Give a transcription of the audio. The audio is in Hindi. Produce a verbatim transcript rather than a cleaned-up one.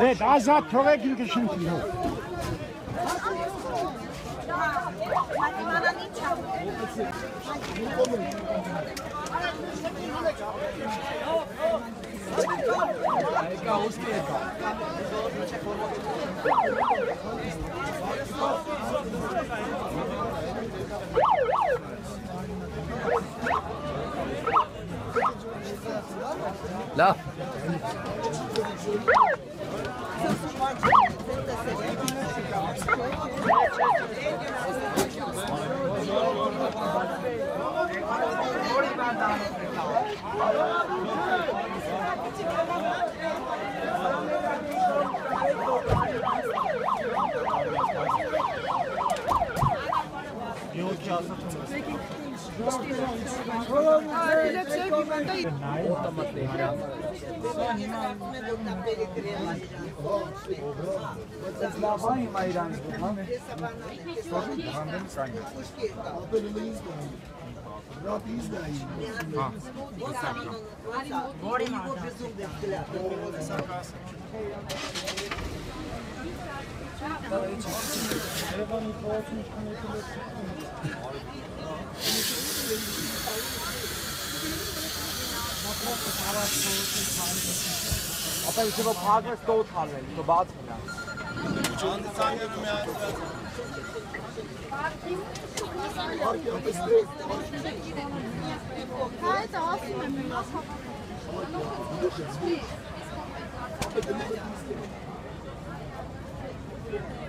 Ne, da zat provekin kişinti yok. La. अब इसे वो भाग में तो उठा ले तो बात है ना